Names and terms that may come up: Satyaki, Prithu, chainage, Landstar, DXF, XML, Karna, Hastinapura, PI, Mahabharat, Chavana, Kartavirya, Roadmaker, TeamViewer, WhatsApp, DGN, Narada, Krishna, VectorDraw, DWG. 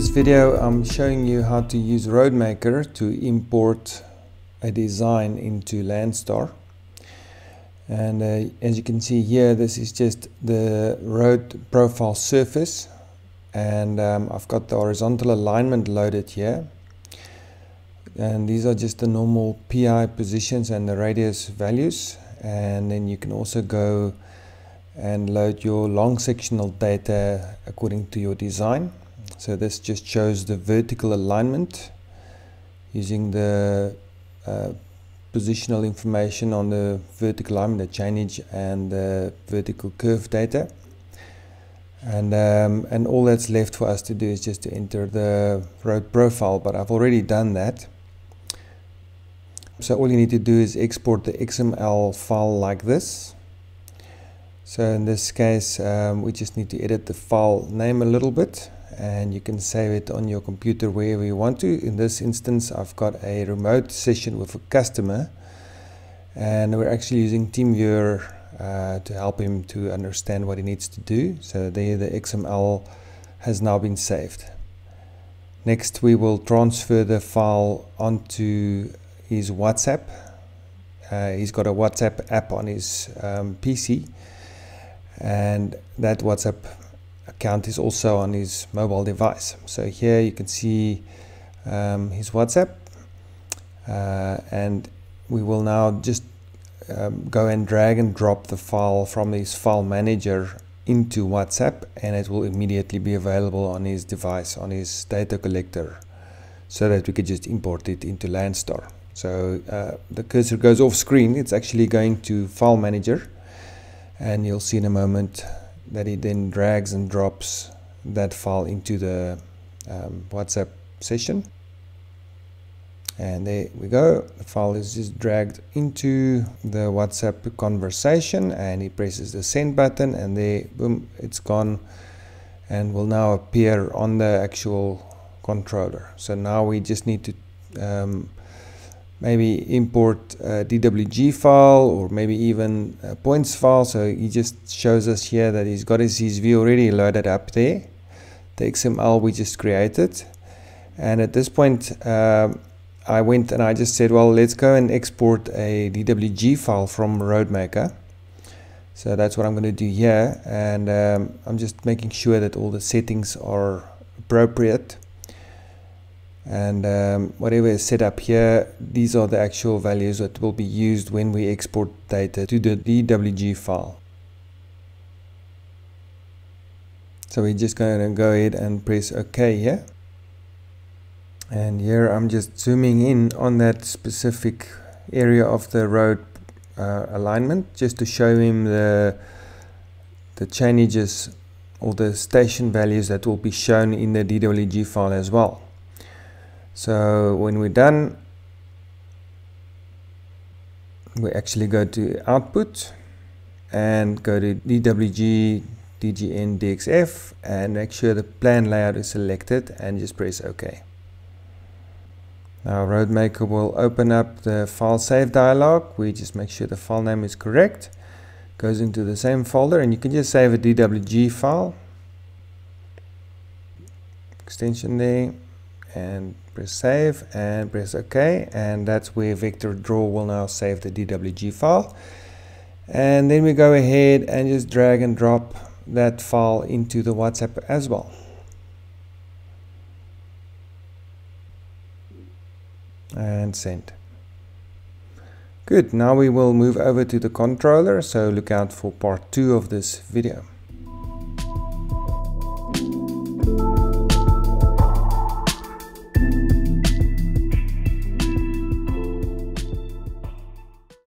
this video, I'm showing you how to use Roadmaker to import a design into Landstar. And as you can see here, this is just the road profile surface, and I've got the horizontal alignment loaded here, and these are just the normal PI positions and the radius values. And then you can also go and load your long sectional data according to your design. So this just shows the vertical alignment using the positional information on the vertical alignment, the chainage, and the vertical curve data. And all that's left for us to do is just to enter the road profile, but I've already done that. So all you need to do is export the XML file like this. So in this case, we just need to edit the file name a little bit, and you can save it on your computer wherever you want to. In this instance, I've got a remote session with a customer, and we're actually using TeamViewer to help him to understand what he needs to do. So there, the XML has now been saved. Next, we will transfer the file onto his WhatsApp. He's got a WhatsApp app on his PC. And that WhatsApp account is also on his mobile device. So here you can see his WhatsApp, and we will now just go and drag and drop the file from his file manager into WhatsApp, and it will immediately be available on his device, on his data collector, so that we could just import it into Landstar. So the cursor goes off screen, it's actually going to file manager. And you'll see in a moment that it then drags and drops that file into the WhatsApp session. And there we go. The file is just dragged into the WhatsApp conversation, and he presses the send button, and there, boom, it's gone and will now appear on the actual controller. So now we just need to maybe import a DWG file, or maybe even a points file. So he just shows us here that he's got his view already loaded up there, the XML we just created. And at this point, I went and I just said, well, let's go and export a DWG file from Roadmaker. So that's what I'm going to do here. And I'm just making sure that all the settings are appropriate. And whatever is set up here, these are the actual values that will be used when we export data to the DWG file. So we're just going to go ahead and press OK here. And here I'm just zooming in on that specific area of the road alignment, just to show him the changes or the station values that will be shown in the DWG file as well. So when we're done, we actually go to output and go to DWG, DGN, DXF, and make sure the plan layout is selected and just press OK. Now Roadmaker will open up the file save dialog. We just make sure the file name is correct. Goes into the same folder, and you can just save a DWG file extension there, and press save and press OK, and that's where VectorDraw will now save the DWG file. And then we go ahead and just drag and drop that file into the WhatsApp as well. And send. Good, now we will move over to the controller, so look out for part 2 of this video.